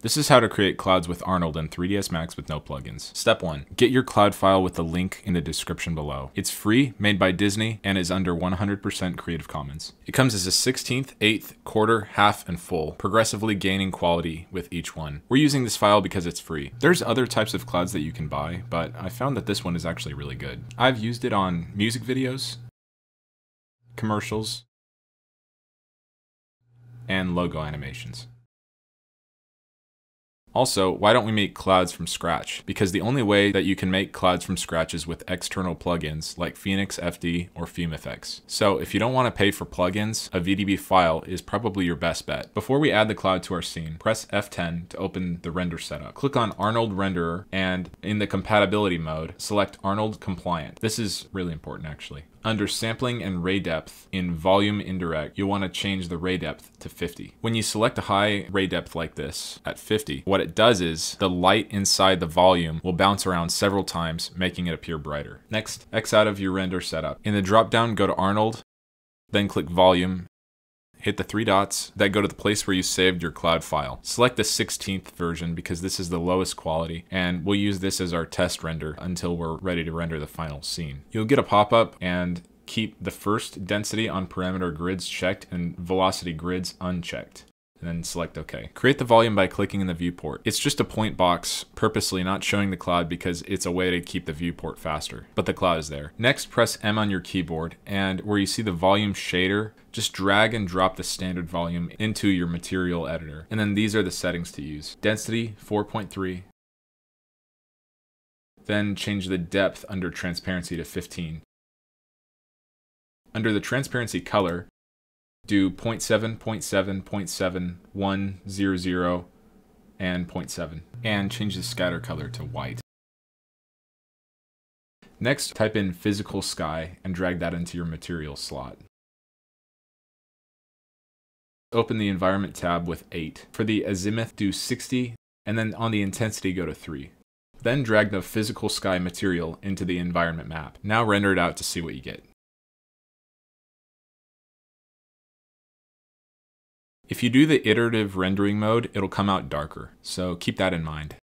This is how to create clouds with Arnold in 3ds Max with no plugins. Step 1. Get your cloud file with the link in the description below. It's free, made by Disney, and is under 100% Creative Commons. It comes as a 16th, 8th, quarter, half, and full, progressively gaining quality with each one. We're using this file because it's free. There's other types of clouds that you can buy, but I found that this one is actually really good. I've used it on music videos, commercials, and logo animations. Also, why don't we make clouds from scratch? Because the only way that you can make clouds from scratch is with external plugins like Phoenix FD or FumeFX. So if you don't want to pay for plugins, a VDB file is probably your best bet. Before we add the cloud to our scene, press F10 to open the render setup. Click on Arnold Renderer, and in the compatibility mode, select Arnold Compliant. This is really important actually. Under sampling and ray depth in volume indirect, you'll want to change the ray depth to 50. When you select a high ray depth like this at 50, what it does is the light inside the volume will bounce around several times, making it appear brighter. Next, X out of your render setup. In the drop down, go to Arnold, then click volume, hit the 3 dots that go to the place where you saved your cloud file. Select the 16th version because this is the lowest quality, and we'll use this as our test render until we're ready to render the final scene. You'll get a pop-up, and keep the first density on parameter grids checked and velocity grids unchecked. And then select OK. Create the volume by clicking in the viewport. It's just a point box, purposely not showing the cloud because it's a way to keep the viewport faster, but the cloud is there. Next, press M on your keyboard, and where you see the volume shader, just drag and drop the standard volume into your material editor. And then these are the settings to use. Density 4.3. Then change the depth under transparency to 15. Under the transparency color, do 0.7, 0.7, 0.7, 1, 0, 0, and 0.7. And change the scatter color to white. Next, type in physical sky and drag that into your material slot. Open the environment tab with 8. For the azimuth, do 60, and then on the intensity, go to 3. Then drag the physical sky material into the environment map. Now render it out to see what you get. If you do the iterative rendering mode, it'll come out darker, so keep that in mind.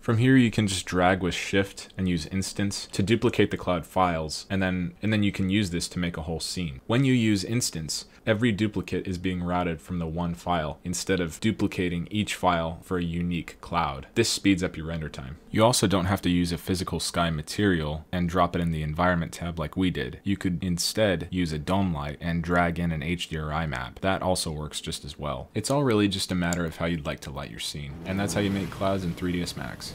From here, you can just drag with Shift and use Instance to duplicate the cloud files, and then you can use this to make a whole scene. When you use Instance, every duplicate is being routed from the one file instead of duplicating each file for a unique cloud. This speeds up your render time. You also don't have to use a physical sky material and drop it in the environment tab like we did. You could instead use a dome light and drag in an HDRI map. That also works just as well. It's all really just a matter of how you'd like to light your scene, and that's how you make clouds in 3ds Max.